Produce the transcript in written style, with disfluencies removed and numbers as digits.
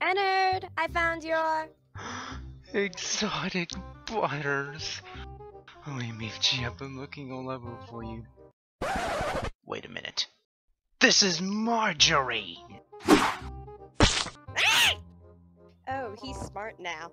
Ennard, I found your... exotic butters. Holy Michi, I've been looking all over for you. Wait a minute. This is Margarine! Oh, he's smart now.